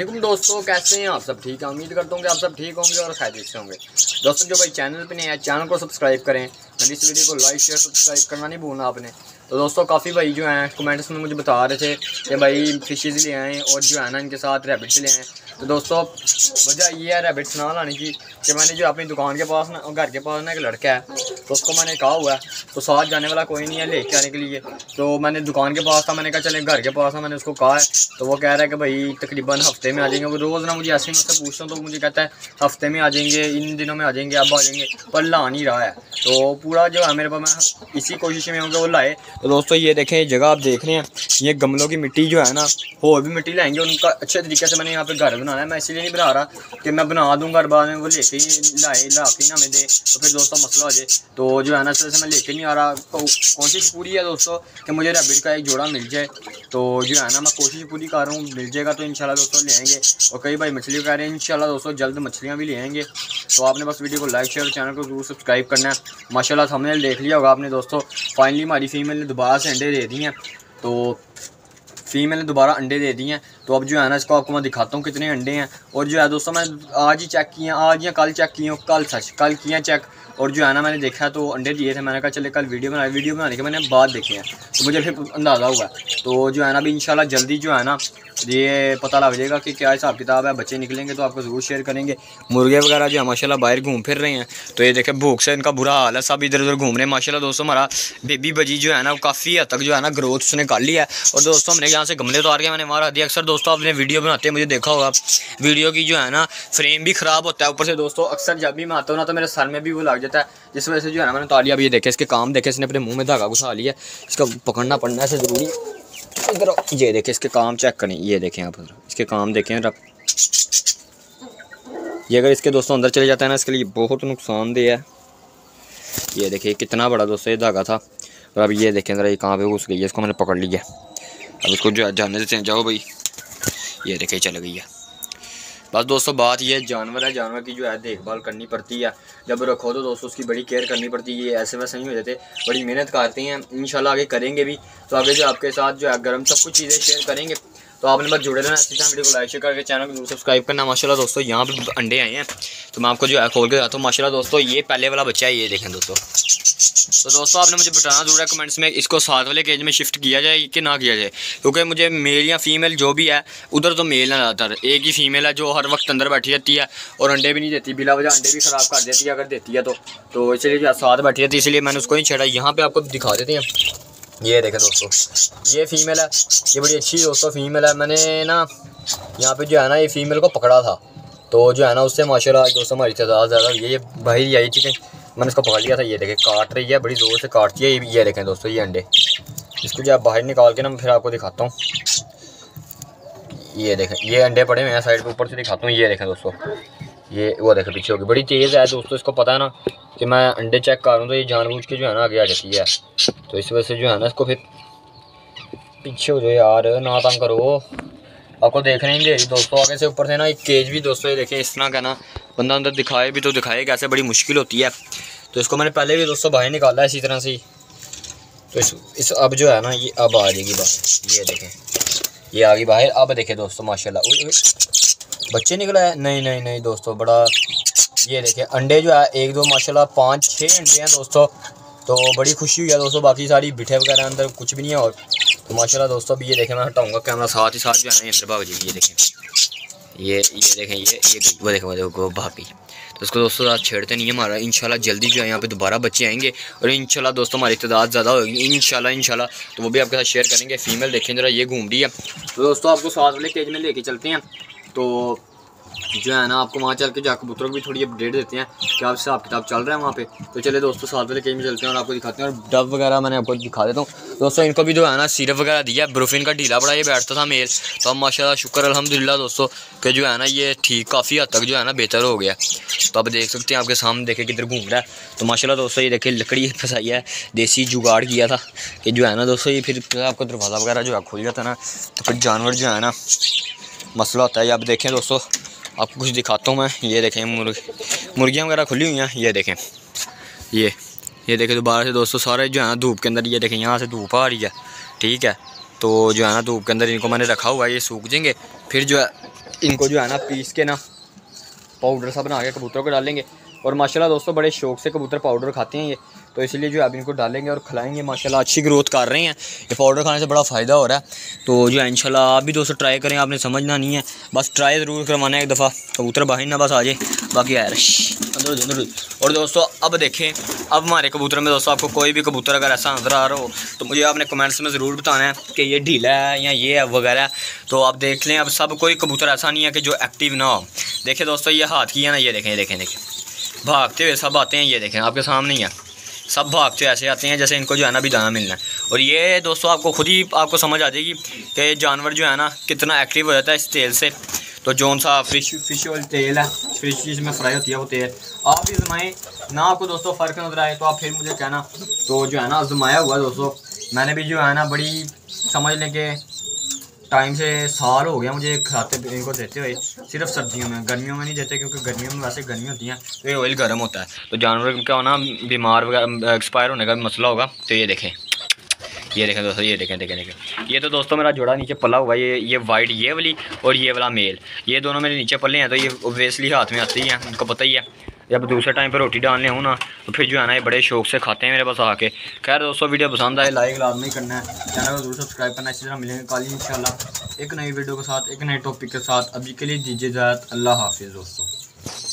वालेकुम दोस्तों, कैसे हैं आप सब? ठीक है, उम्मीद करता हूँ कि आप सब ठीक होंगे और खैरियत से होंगे। दोस्तों जो भाई चैनल पे नए हैं, चैनल को सब्सक्राइब करें। मेरी इस वीडियो को लाइक शेयर सब्सक्राइब करना नहीं भूलना आपने। तो दोस्तों काफ़ी भाई जो हैं कमेंट्स में मुझे बता रहे थे कि भाई फिशेज़ ले आएँ और जो है ना इनके साथ रैबिट्स ले आएँ। तो दोस्तों वजह ये है रैबिट्स ना लाने की कि मैंने जो अपनी दुकान के पास ना और घर के पास ना एक लड़का है तो उसको मैंने कहा हुआ है तो साथ जाने वाला कोई नहीं है लेके आने के लिए। तो मैंने दुकान के पास था, मैंने कहा चले घर के पास था, मैंने उसको कहा है तो वो कह रहा है कि भाई तकरीबन हफ्ते में आ जाएंगे। वो रोज़ ना मुझे ऐसे ही मुझसे पूछता हूँ तो मुझे कहता है हफ्ते में आ जाएंगे, इन दिनों में आ जाएंगे, अब आ जाएंगे, पर ला नहीं रहा है। तो पूरा जो है मेरे पास मैं इसी कोशिश में हूँ कि वो लाए। तो दोस्तों ये देखें, ये जगह आप देख रहे हैं, ये गमलों की मिट्टी जो है ना और भी मिट्टी लाएंगे। उनका अच्छे तरीके से मैंने यहाँ पे घर बनाना है, मैं इसलिए नहीं बना रहा कि मैं बना दूँगा और बाद में वो लेके ही ला के ना हमें दे तो फिर दोस्तों मसला हो जाए। तो जो है ना इस वजह से मैं लेके नहीं आ रहा। तो कोशिश पूरी है दोस्तों कि मुझे रैबिट का एक जोड़ा मिल जाए। तो जो है ना मैं कोशिश पूरी कर रहा हूँ, मिल जाएगा तो इंशाल्लाह दोस्तों लेंगे। और कई भाई मछली कह रहे हैं, इंशाल्लाह दोस्तों जल्द मछलियाँ भी लेंगे। तो आपने बस वीडियो को लाइक शेयर और चैनल को जरूर सब्सक्राइब करना है। माशाल्लाह थंबनेल देख लिया होगा आपने दोस्तों। फाइनली हमारी फीमेल ने दोबारा से अंडे दे दिए हैं, तो फीमेल ने दोबारा अंडे दे दिए हैं। तो अब जो है ना इसको आपको मैं दिखाता हूँ कितने अंडे हैं। और जो है दोस्तों मैं आज ही चेक किया, आज या कल चेक किया, कल किया चेक। और जो है ना मैंने देखा तो अंडे दिए थे, मैंने कहा चले कल वीडियो बनाने के मैंने बाद देखे हैं तो मुझे फिर अंदाज़ा हुआ। तो जो है ना अभी इंशाल्लाह जल्दी जो है ना ये पता लग जाएगा कि क्या हिसाब किताब है, बच्चे निकलेंगे तो आपको ज़रूर शेयर करेंगे। मुर्गे वगैरह जो है माशाल्लाह बाहर घूम फिर रहे हैं। तो ये देखें भूख से इनका बुरा हाल है, सब इधर उधर घूम रहे हैं। माशाल्लाह दोस्तों हमारा बेबी बजी जो है ना काफ़ी हद तक जो है ना ग्रोथ उसने कर लिया है। और दोस्तों हमने यहाँ से गमले उतार के मैंने मारा दिया। अक्सर दोस्तों आपने वीडियो बनाते हैं मुझे देखा होगा, वीडियो की जो है ना फ्रेम भी ख़राब होता है ऊपर से दोस्तों। अक्सर जब भी मैं आता हूँ ना तो मेरे सर में भी वो लग जाता है, जिस वजह से जो है ना मैंने उतार लिया। अब ये देखे इसके काम देखे, इसने अपने मुँह में धागा घुसा लिया, इसका पकड़ना पड़ना है ज़रूरी। इधर ये देखें इसके काम चेक करें, ये देखें आप इसके काम देखें। ये अगर इसके दोस्तों अंदर चले जाता है ना इसके लिए बहुत नुकसानदेह है। ये देखिए कितना बड़ा दोस्तों ये धागा था। और अब ये देखें ज़रा ये कहाँ पे घुस गई है, इसको मैंने पकड़ लिया। अब इसको जो जाने देते हैं, जाओ भाई। ये देखें चल गई है। बस दोस्तों बात ये जानवर है, जानवर की जो है देखभाल करनी पड़ती है। जब रखो तो दोस्तों उसकी बड़ी केयर करनी पड़ती है, ये ऐसे वैसे नहीं हो जाते, बड़ी मेहनत करते हैं। इंशाल्लाह आगे करेंगे भी, तो आगे जो आपके साथ जो है गर्म सब कुछ चीज़ें शेयर करेंगे। तो आपने बस जुड़े रहना, इसी तरह वीडियो को लाइक शेयर करके चैनल को जरूर सब्सक्राइब करना। माशाल्लाह दोस्तों यहाँ पे अंडे आए हैं तो मैं आपको जो है खोल के जाता हूँ। माशाल्लाह दोस्तों ये पहले वाला बच्चा है, ये देखें दोस्तों। तो दोस्तों आपने मुझे बताना जरूर है कमेंट्स में इसको साथ वाले केज में शिफ्ट किया जाए कि ना किया जाए, क्योंकि मुझे मेल या फीमेल जो भी है उधर तो मेल है ज़्यादातर। एक ही फीमेल है जो हर वक्त अंदर बैठी रहती है और अंडे भी नहीं देती, बिला वजह अंडे भी ख़राब कर देती है अगर देती है तो इसलिए जो साथ बैठी रहती है, इसलिए मैंने उसको नहीं छेड़ा। यहाँ पर आपको दिखा देते हैं, ये देखें दोस्तों ये फीमेल है, ये बड़ी अच्छी दोस्तों फीमेल है। मैंने ना यहाँ पे जो है ना ये फीमेल को पकड़ा था, तो जो है ना उससे माशाल्लाह दोस्तों हमारी तादाद ज़्यादा हुई है। ये बाहर आई थी, मैंने इसको पकड़ लिया था। ये देखें काट रही है, बड़ी ज़ोर से काटती है। ये देखें दोस्तों ये अंडे, इसको जो आप बाहर निकाल के ना मैं फिर आपको दिखाता हूँ। ये देखें ये अंडे पड़े हुए हैं साइड पर, ऊपर से दिखाता हूँ। ये देखें दोस्तों ये वो देखें पीछे होगी, बड़ी तेज़ है दोस्तों। इसको पता है ना कि मैं अंडे चेक कर रहा हूँ तो ये जानबूझ के जो है ना आगे आ जाती है। तो इस वजह से जो है ना इसको फिर पीछे हो जाओ यार, ना तंग करो, आपको देखने ही नहीं दे रही दोस्तों आगे से। ऊपर से ना एक केज भी दोस्तों ये देखें इस तरह का ना बंदा अंदर दिखाए भी तो दिखाए कैसे, बड़ी मुश्किल होती है। तो इसको मैंने पहले भी दोस्तों बाहर निकाला इसी तरह से ही। तो इस अब जो है ना ये अब आ जाएगी बाहर, ये देखें ये आ गई बाहर। अब देखें दोस्तों माशाल्लाह बच्चे निकला है, नहीं दोस्तों बड़ा। ये देखें अंडे जो है एक दो माशाल्लाह 5-6 अंडे हैं दोस्तों, तो बड़ी खुशी हुई है दोस्तों। बाकी सारी बिठे वगैरह अंदर कुछ भी नहीं है। और तो माशाल्लाह दोस्तों अभी ये देखें मैं हटाऊंगा कैमरा, साथ ही साथ जो है ना अंदर भाग जाएगी। ये देखें ये देखें ये वो भाभी, तो उसको दोस्तों साथ छेड़ते नहीं है हमारा। इंशाल्लाह जल्दी जो है यहाँ पे दोबारा बच्चे आएंगे और इंशाल्लाह दोस्तों हमारी तादाद ज़्यादा होगी इंशाल्लाह। तो वो भी आपके साथ शेयर करेंगे। फीमेल देखें ज़रा ये घूम रही है। तो दोस्तों आपको साथ वाले केज में लेके चलते हैं, तो जो है ना आपको वहाँ चल के जो कबूतरों को भी थोड़ी अपडेट देते हैं कि आपसे आप किताब चल रहा है वहाँ पे। तो चले दोस्तों साथ वाले केज में चलते हैं और आपको दिखाते हैं। और डब वगैरह मैंने आपको दिखा देता हूँ दोस्तों। इनको भी जो है ना सिरप वगैरह दिया, ब्रोफिन का ढीला बड़ा ये बैठता था मेल, तो अब माशाल्लाह शुक्र अल्हम्दुलिल्लाह दोस्तों कि जो है ना ये ठीक काफ़ी हद तक जो है ना बेहतर हो गया। तो आप देख सकते हैं आपके सामने देखे किधर घूम रहा है। तो माशाल्लाह दोस्तों ये देखे लकड़ी फंसाई है, देसी जुगाड़ किया था कि जो है ना दोस्तों ये फिर आपको दरवाज़ा वगैरह जो है खुल जाता ना, तो फिर जानवर जो है ना मसला होता है। आप देखें दोस्तों आपको कुछ दिखाता हूँ मैं। ये देखें मुर्गियाँ वगैरह खुली हुई हैं। ये देखें ये देखें दोबारा से दोस्तों सारे जो है ना धूप के अंदर। ये देखें यहाँ से धूप आ रही है, ठीक है। तो जो है ना धूप के अंदर इनको मैंने रखा हुआ है, ये सूख जाएंगे फिर जो है इनको जो है ना पीस के ना पाउडर सा बना के कबूतरों को डालेंगे। और माशाल्लाह दोस्तों बड़े शौक से कबूतर पाउडर खाते हैं ये, तो इसलिए जो अब इनको डालेंगे और खिलाएंगे। माशाल्लाह अच्छी ग्रोथ कर रहे हैं, ये पाउडर खाने से बड़ा फ़ायदा हो रहा है। तो जो इंशाल्लाह आप भी दोस्तों ट्राई करें, आपने समझना नहीं है, बस ट्राई ज़रूर करवाना है एक दफ़ा, कबूतर बाहर ना बस आ जाए बाकी यार। और दोस्तों अब देखें, अब हमारे कबूतर में दोस्तों आपको कोई भी कबूतर अगर ऐसा नजर आ रहा हो तो मुझे आपने कमेंट्स में ज़रूर बताना है कि ये ढीला है या ये है वगैरह। तो आप देख लें, अब सब कोई कबूतर ऐसा नहीं है कि जो एक्टिव ना हो। देखिए दोस्तों ये हाथ की है ना, ये देखें, ये देखें, देखें भागते हुए सब आते हैं, ये देखें आपके सामने ही है, सब भागते ऐसे आते हैं जैसे इनको जो है ना भी दाना मिलना है। और ये दोस्तों आपको खुद ही आपको समझ आ जाएगी कि जानवर जो है ना कितना एक्टिव हो जाता है इस तेल से। तो जौन सा फिश ऑयल तेल है, फिश जिसमें फ्राई होती है वो तेल आप आजमाएं ना, आपको दोस्तों फ़र्क नजर आए तो आप फिर मुझे कहना। तो जो है ना आजमाया हुआ दोस्तों मैंने भी, जो है ना बड़ी समझ लें कि टाइम से साल हो गया मुझे खाते इनको देते हुए, सिर्फ सर्दियों में, गर्मियों में नहीं देते क्योंकि गर्मियों में वैसे गर्मी होती है तो ये ऑयल गर्म होता है तो जानवर क्या होना बीमार वगैरह एक्सपायर होने का भी मसला होगा। तो ये देखें, ये देखें दोस्तों, ये देखें, देखें, देखें, ये तो दोस्तों मेरा जोड़ा नीचे पला हुआ है, ये वाइट ये वाली और ये वाला मेल, ये दोनों मेरे नीचे पले हैं। तो ये ओबियसली हाथ में आती है, उनको पता ही है, जब दूसरे टाइम पर रोटी डालने हूँ ना तो फिर जो है ना ये बड़े शौक से खाते हैं मेरे पास आके। खैर दोस्तों वीडियो पसंद आए लाइक लाजमी करना है, चैनल को जरूर सब्सक्राइब करना है। इसी तरह मिलेंगे कल इंशाल्लाह एक नई वीडियो के साथ, एक नए टॉपिक के साथ। अभी के लिए दीजिए इजाज़त, अल्लाह हाफिज़ दोस्तों।